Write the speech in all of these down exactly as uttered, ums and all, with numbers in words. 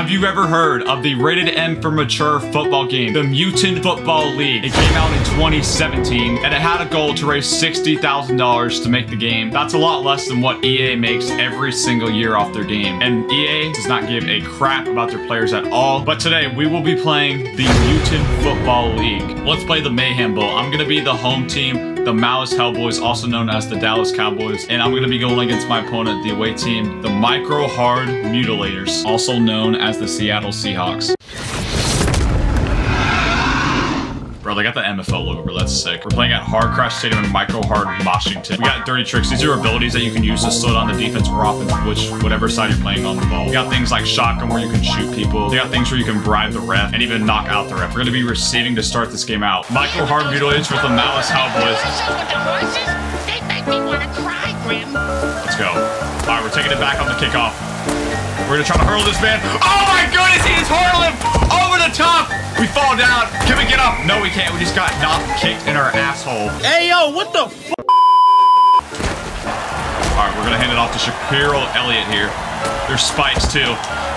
Have you ever heard of the rated M for mature football game, the Mutant Football League? It came out in twenty seventeen, and it had a goal to raise sixty thousand dollars to make the game. That's a lot less than what E A makes every single year off their game. And E A does not give a crap about their players at all. But today, we will be playing the Mutant Football League. Let's play the Mayhem Bowl. I'm gonna be the home team, the Malice Hellboys, also known as the Dallas Cowboys, and I'm going to be going against my opponent, the away team, the Micro Hard Mutilators, also known as the Seattle Seahawks. Bro, they got the M F L logo, bro. That's sick. We're playing at Hard Crash Stadium in Micro Hard, Washington. We got dirty tricks. These are abilities that you can use to slow down the defense or offense, which whatever side you're playing on the ball. We got things like shotgun where you can shoot people. They got things where you can bribe the ref and even knock out the ref. We're gonna be receiving to start this game out. Micro Hard Mutilators with the Malice Hellboys. They make me wanna cry, Grim. Let's go. All right, we're taking it back on the kickoff. We're gonna try to hurl this man. Oh my goodness, he just hurled him over the top. We fall down. Can we get up? No, we can't. We just got knocked, kicked in our asshole. Hey, yo, what the f? All right, we're going to hand it off to Shapiro Elliott here. There's spikes, too.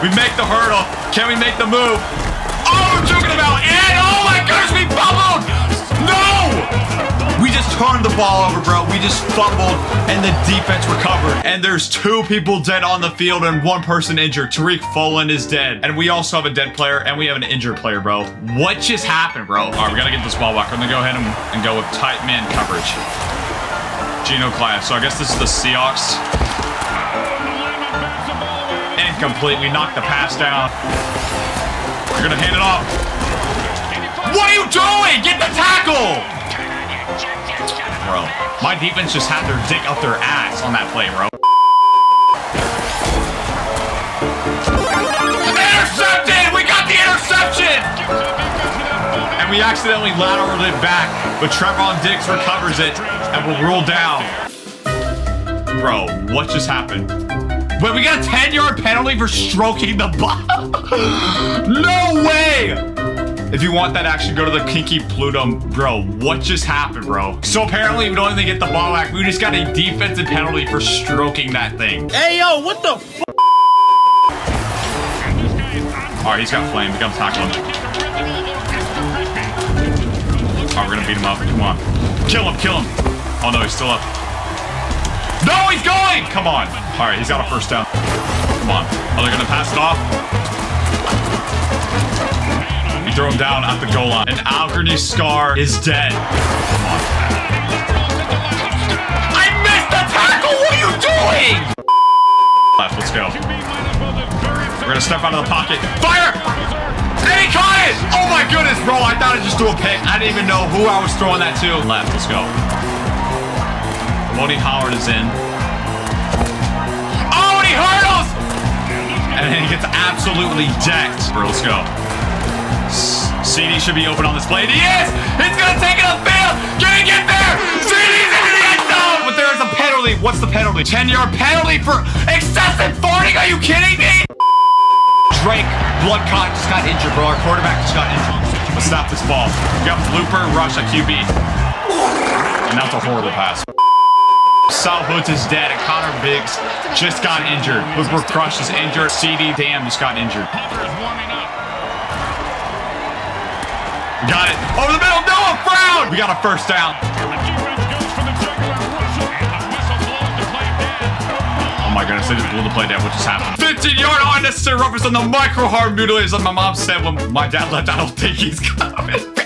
We make the hurdle. Can we make the move? Oh, we're juking him out. And oh, my gosh, we fumbled. No! We just turned the ball over, bro. We just fumbled, and the defense recovered. And there's two people dead on the field and one person injured. Tariq Folan is dead. And we also have a dead player, and we have an injured player, bro. What just happened, bro? All right, we got to get this ball back. I'm going to go ahead and, and go with tight man coverage. Geno Class. So I guess this is the Seahawks. Incomplete. We knocked the pass down. We're going to hand it off. What are you doing? Get the tackle! Bro, my defense just had their dick up their ass on that play, bro. Intercepted! We got the interception! And we accidentally lateraled it back, but Trevon Diggs recovers it and will roll down. Bro, what just happened? Wait, we got a ten-yard penalty for stroking the ball. No way! If you want that action, go to the Kinky Pluto. Bro, what just happened, bro? So apparently, we don't even get the ball back. We just got a defensive penalty for stroking that thing. Hey, yo, what the f? All right, he's got flame. We got to tackle him. All right, we're going to beat him up. Come on. Kill him, kill him. Oh, no, he's still up. No, he's going! Come on. All right, he's got a first down. Come on. Are they going to pass it off? Throw him down at the goal line. And Algerny Scar is dead. Come on. I missed the tackle! What are you doing? Left, let's go. We're gonna step out of the pocket. Fire! And he caught it! Oh my goodness, bro. I thought I just threw a pick. I didn't even know who I was throwing that to. Left, let's go. Monty Howard is in. Oh, and he hurdles! And he gets absolutely decked. Bro, let's go. C D should be open on this play. And he is! He's gonna take it upfield! Can he get there? C D's in the end zone! But there is a penalty. What's the penalty? ten-yard penalty for excessive farting? Are you kidding me? Drake Bloodcock just got injured, bro. Our quarterback just got injured. Let's stop this ball. We got blooper rush at Q B. And that's a horrible pass. Sal Hoods is dead, and Connor Biggs just got injured. Blooper Crush is injured. C D Damn just got injured. Got it. Over the middle, Noah Brown! We got a first down. Oh my goodness, they just blew the play down. What just happened? fifteen-yard unnecessary roughness on the Micro Hard Mutilators. Like my mom said when my dad left, I don't think he's coming back.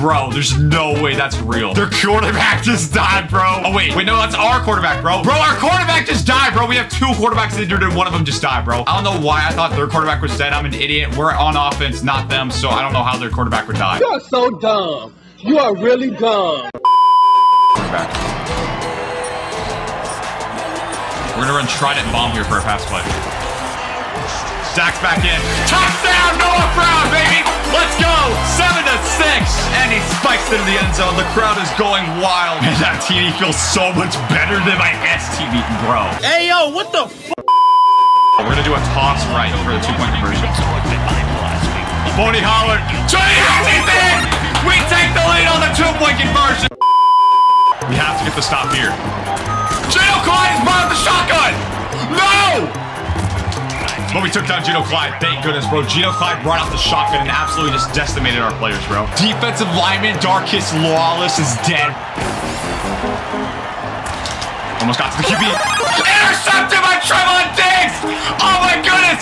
Bro, there's no way that's real. Their quarterback just died, bro. Oh wait, wait, no, that's our quarterback, bro. Bro, our quarterback just died, bro. We have two quarterbacks injured and one of them just died, bro. I don't know why I thought their quarterback was dead. I'm an idiot. We're on offense, not them, so I don't know how their quarterback would die. You're so dumb. You are really dumb. Quarterback. We're gonna run Trident Bomb here for a pass play. Zach's back in. Touchdown, Noah Brown, baby! Let's go! Seven to six! And he spikes into the end zone. The crowd is going wild. Man, that T V feels so much better than my S T V, bro. Hey, yo, what the f? We're gonna do a toss right for the two-point conversion. Boney Howard. We take the lead on the two-point conversion. We have to get the stop here. J L Klein is behind the shotgun! No! But we took down Geno Clyde. Thank goodness, bro. Geno Clyde brought out the shotgun and absolutely just decimated our players, bro. Defensive lineman Darkest Lawless is dead. Almost got to the Q B. Intercepted by Trevon Diggs! Oh my goodness!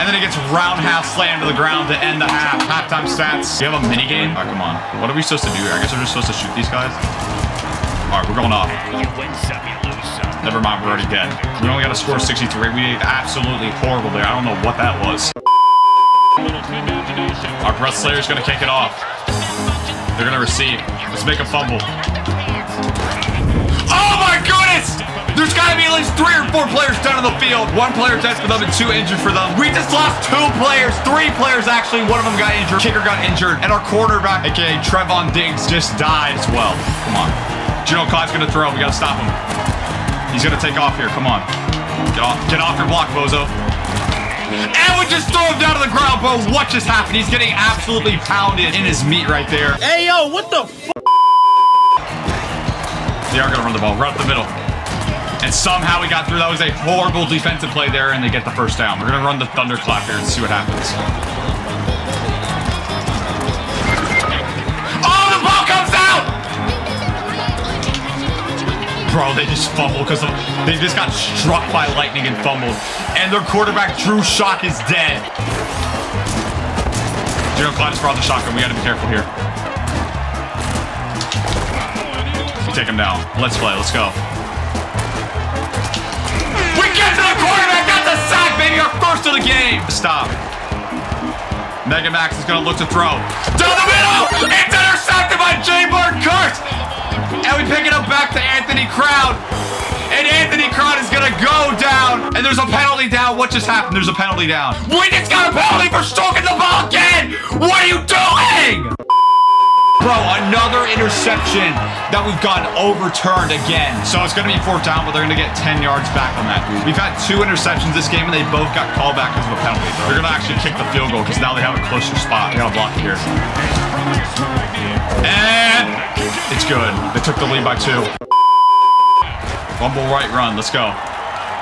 And then it gets roundhouse slammed to the ground to end the half. Halftime stats. We have a minigame? All right, come on. What are we supposed to do here? I guess we're just supposed to shoot these guys. All right, we're going off. You win some, you lose some. Never mind, we're already dead. We only got a score of sixty-three. We did absolutely horrible there. I don't know what that was. Our breath slayer's gonna kick it off. They're gonna receive. Let's make a fumble. Oh my goodness! There's gotta be at least three or four players down on the field. One player dead for them and two injured for them. We just lost two players, three players actually. One of them got injured, kicker got injured, and our quarterback, aka Trevon Diggs, just died as well. Come on. Geno Clyde's gonna throw. We gotta stop him. He's gonna take off here. Come on. Get off, get off your block, bozo. And we just throw him down to the ground, bro. What just happened? He's getting absolutely pounded in his meat right there. Hey, yo, what the f? They are gonna run the ball right up the middle. And somehow we got through. That was a horrible defensive play there, and they get the first down. We're gonna run the thunderclap here and see what happens. Oh, the ball comes out! Bro, they just fumbled because they just got struck by lightning and fumbled. And their quarterback, Drew Shock, is dead. Geno Clyde's brought the shotgun. We gotta be careful here. Take him down. Let's play. Let's go. We get to the quarterback. Got the sack, baby. Our first of the game. Stop. Mega Max is going to look to throw. Down the middle. It's intercepted by Jaybird Kurtz. And we pick it up back to Anthony Crowd. And Anthony Crowd is going to go down. And there's a penalty down. What just happened? There's a penalty down. We just got a penalty for stalking the ball again. What are you doing? Bro, another interception that we've gotten overturned again. So it's going to be fourth down, but they're going to get ten yards back on that. We've had two interceptions this game, and they both got called back because of a penalty. They're going to actually kick the field goal because now they have a closer spot. They got to block it here. And it's good. They took the lead by two. Rumble right run. Let's go.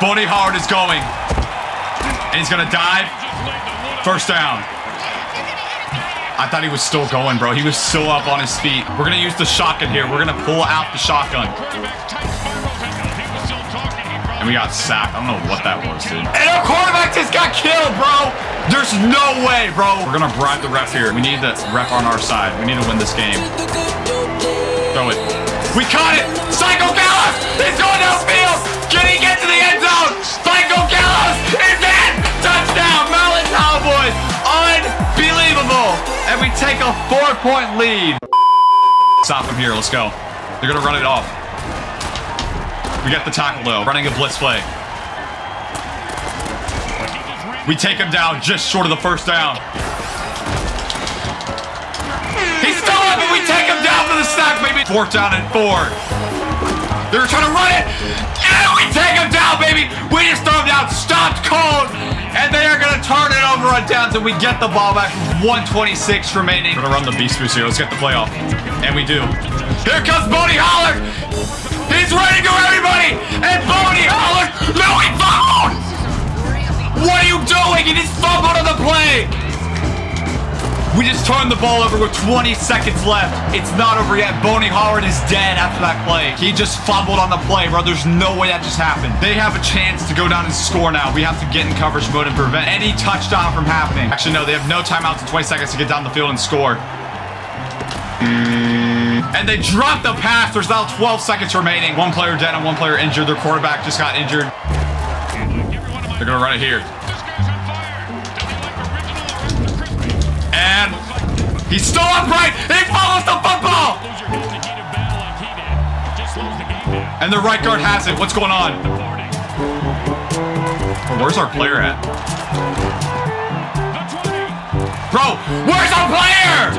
Boney Howard is going. And he's going to dive. First down. I thought he was still going, bro. He was still up on his feet. We're going to use the shotgun here. We're going to pull out the shotgun. And we got sacked. I don't know what that was, dude. And our quarterback just got killed, bro. There's no way, bro. We're going to bribe the ref here. We need the ref on our side. We need to win this game. Throw it. We caught it. Psycho Gallows is going downfield. Can he get to the end zone? Psycho Gallows is in. Touchdown, Malice Hellboys. Unbelievable. And we take a four-point lead. Stop him here. Let's go. They're going to run it off. We got the tackle, though. Running a blitz play. We take him down just short of the first down. He's still up, and we take him down for the sack, baby. Fourth down and four. They're trying to run it. And we take him down, baby. We just throw him down. Stopped cold. And they are going to turn it over on downs, and we get the ball back with one twenty-six remaining. We're going to run the beast boost here. Let's get the play off. And we do. Here comes Boney Howard. He's ready to everybody. And Boney Howard. No, he fumbled. What are you doing? He just fumbled on the play. We just turned the ball over with twenty seconds left. It's not over yet. Boney Howard is dead after that play. He just fumbled on the play, bro. There's no way that just happened. They have a chance to go down and score now. We have to get in coverage mode and prevent any touchdown from happening. Actually, no, they have no timeouts in twenty seconds to get down the field and score. And they dropped the pass. There's now twelve seconds remaining. One player dead and one player injured. Their quarterback just got injured. They're going to run it here. He's still upright. He follows the football. And the right guard has it. What's going on? Where's our player at? Bro, where's our player?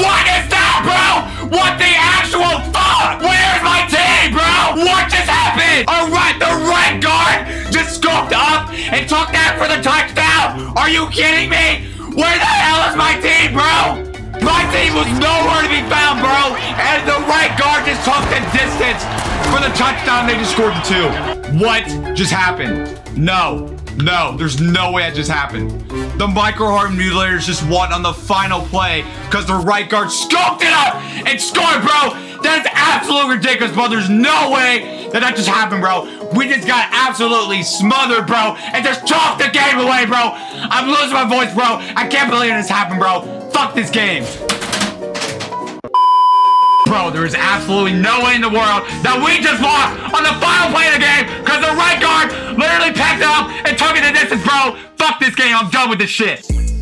What is that, bro? What the actual fuck? Where's my team, bro? What just happened? All right, the right guard just scooped up and took that for the touchdown. Are you kidding me? Where the hell is my team, bro? My team was nowhere to be found, bro. And the right guard just took the distance for the touchdown. They just scored the two. What just happened? No, no, there's no way that just happened. The Micro Hard Mutilators just won on the final play because the right guard scoped it up and scored, bro. That is absolutely ridiculous, bro. There's no way that that just happened, bro. We just got absolutely smothered, bro, and just chopped the game away, bro. I'm losing my voice, bro. I can't believe this happened, bro. Fuck this game. Bro, there is absolutely no way in the world that we just lost on the final play of the game because the right guard literally packed up and took it to distance, bro. Fuck this game. I'm done with this shit.